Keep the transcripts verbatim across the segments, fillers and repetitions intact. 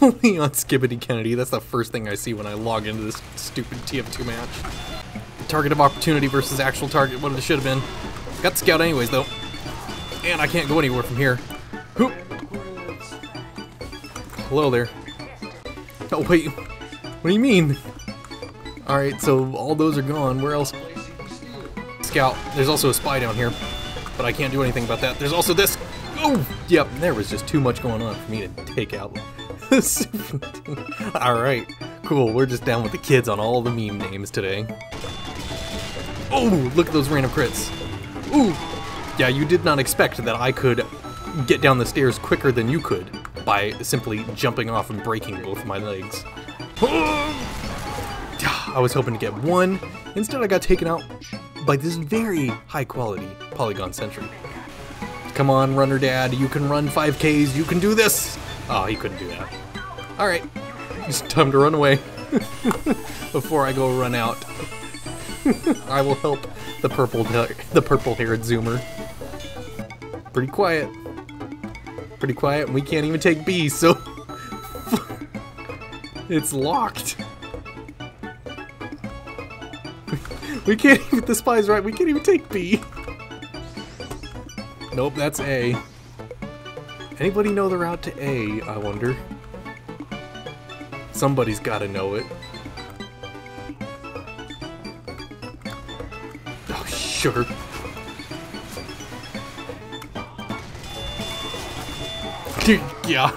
Leon Skibbity Kennedy, that's the first thing I see when I log into this stupid T F two match. Target of opportunity versus actual target, what it should have been. Got the scout anyways though. And I can't go anywhere from here. Hoop. Hello there. Oh wait, what do you mean? Alright, so all those are gone, where else? Scout, there's also a spy down here. But I can't do anything about that. There's also this. Oh, yep, there was just too much going on for me to take out. Alright, cool, we're just down with the kids on all the meme names today. Oh, look at those random crits. Ooh, yeah, you did not expect that I could get down the stairs quicker than you could by simply jumping off and breaking both of my legs. I was hoping to get one. Instead, I got taken out by this very high-quality Polygon Sentry. Come on, Runner Dad, you can run five Ks, you can do this! Oh, he couldn't do that. All right, it's time to run away before I go run out. I will help the purple the purple-haired Zoomer. Pretty quiet. Pretty quiet, and we can't even take B, so it's locked. We can't even, the spy's right, we can't even take B. Nope, that's A. Anybody know the route to A, I wonder? Somebody's gotta know it. Oh, sugar. Dude, yeah.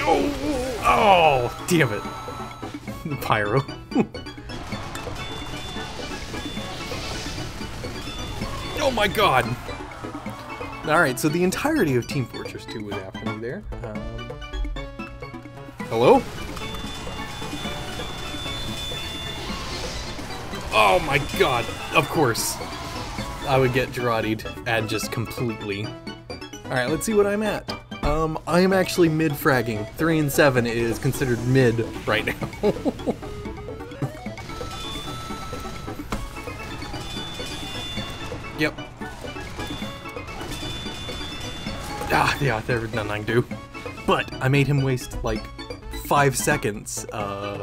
Oh, oh, damn it. Pyro. Oh my god! Alright, so the entirety of Team Fortress two was after me there. Um, hello? Oh my god! Of course! I would get Gerardi'd and just completely. Alright, let's see what I'm at. Um, I'm actually mid-fragging. three and seven is considered mid right now. Yep. Ah, yeah, there was nothing I can do. But I made him waste like five seconds uh,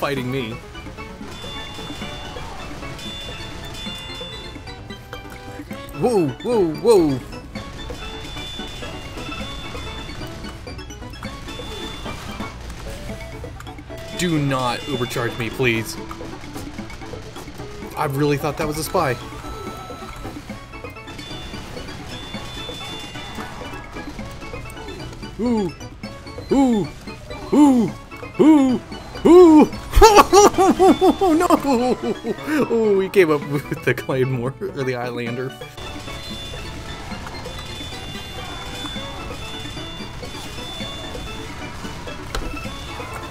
fighting me. Whoa, whoa, whoa! Do not overcharge me, please. I really thought that was a spy. Ooh, ooh, ooh, ooh, ooh! Oh no! Oh, we came up with the Claymore or the Islander.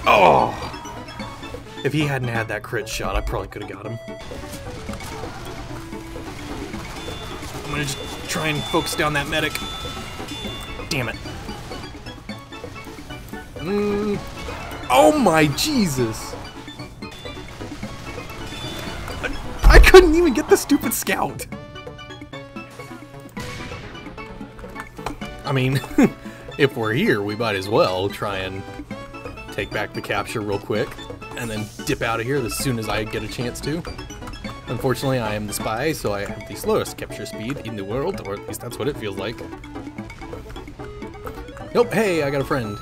Oh! If he hadn't had that crit shot, I probably could have got him. I'm gonna just try and focus down that medic. Damn it. Mm. Oh my Jesus! I, I couldn't even get the stupid scout! I mean, if we're here, we might as well try and take back the capture real quick and then dip out of here as soon as I get a chance to. Unfortunately, I am the spy, so I have the slowest capture speed in the world, or at least that's what it feels like. Nope, hey, I got a friend.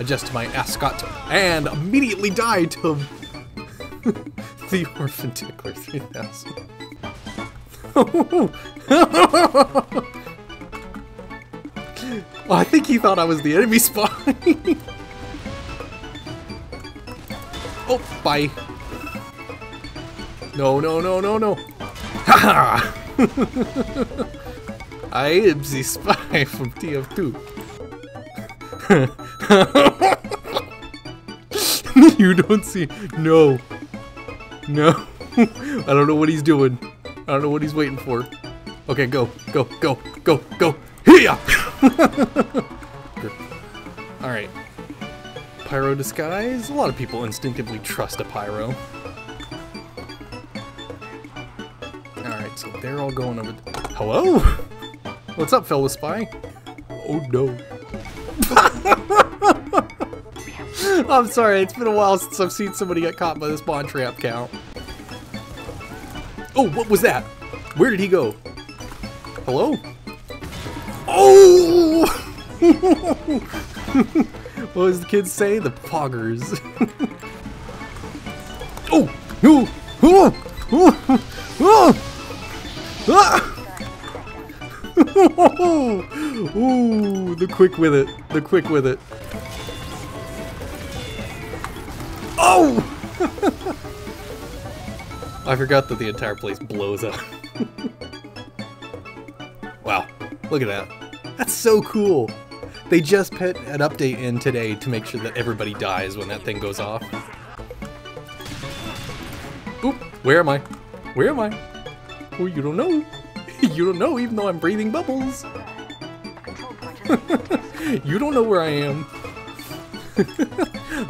Adjust to my ascot and immediately die to the Orphan Tickler three thousand. Well, I think he thought I was the enemy spy. Oh, bye. No, no, no, no, no. Ha ha! I am the spy from T F two. You don't see. No. No. I don't know what he's doing. I don't know what he's waiting for. Okay, go. Go. Go. Go. Go. Hiya! Alright. Pyro disguise. A lot of people instinctively trust a pyro. Alright, so they're all going over. Hello? What's up, fellow spy? Oh no. I'm sorry, it's been a while since I've seen somebody get caught by this spawn trap count. Oh, what was that? Where did he go? Hello? Oh! What does the kids say? The poggers. Oh! No! Oh! Oh! Oh! Ah! Ooh, the quick with it. The quick with it. Oh! I forgot that the entire place blows up. Wow, look at that. That's so cool. They just put an update in today to make sure that everybody dies when that thing goes off. Oop, where am I? Where am I? Oh, you don't know. You don't know, even though I'm breathing bubbles. You don't know where I am.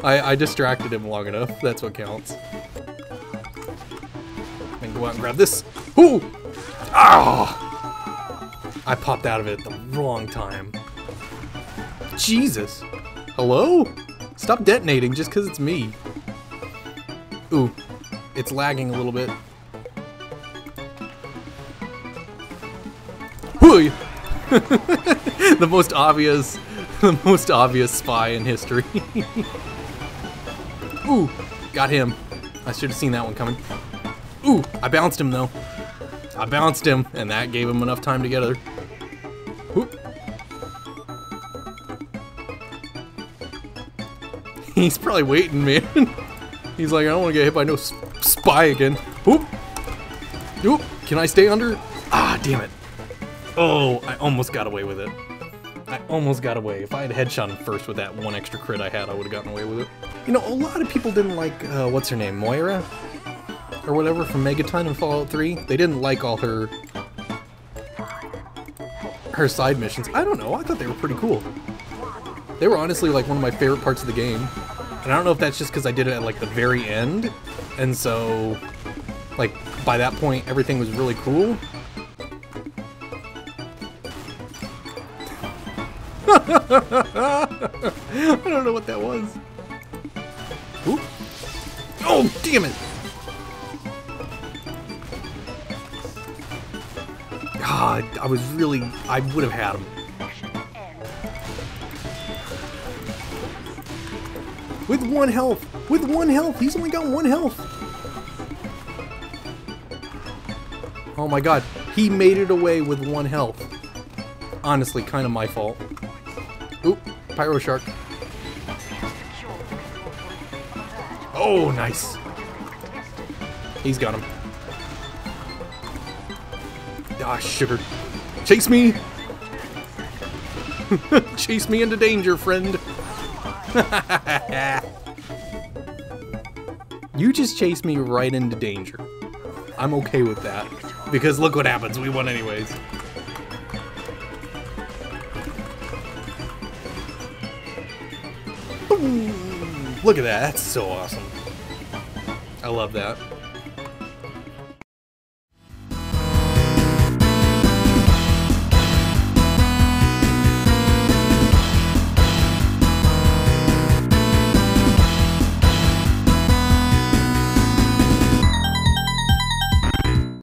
I, I distracted him long enough. That's what counts. And go out and grab this. Ooh! Ah! I popped out of it at the wrong time. Jesus. Hello? Stop detonating just because it's me. Ooh. It's lagging a little bit. The most obvious, the most obvious spy in history. Ooh, got him. I should have seen that one coming. Ooh, I bounced him though. I bounced him, and that gave him enough time to get her. He's probably waiting, man. He's like, I don't want to get hit by no sp spy again. Oop. Oop. Can I stay under? Ah, damn it. Oh, I almost got away with it. I almost got away. If I had headshot him first with that one extra crit I had, I would have gotten away with it. You know, a lot of people didn't like, uh, what's her name, Moira? Or whatever, from Megaton in Fallout three. They didn't like all her... her side missions. I don't know, I thought they were pretty cool. They were honestly, like, one of my favorite parts of the game. And I don't know if that's just because I did it at, like, the very end. And so, like, by that point, everything was really cool. I don't know what that was. Oop. Oh, damn it! God, I was really... I would have had him. With one health! With one health! He's only got one health! Oh my god, he made it away with one health. Honestly, kind of my fault. Oop, Pyro Shark. Oh, nice. He's got him. Ah, sugar. Chase me! Chase me into danger, friend. You just chased me right into danger. I'm okay with that. Because look what happens, we won anyways. Look at that, that's so awesome. I love that.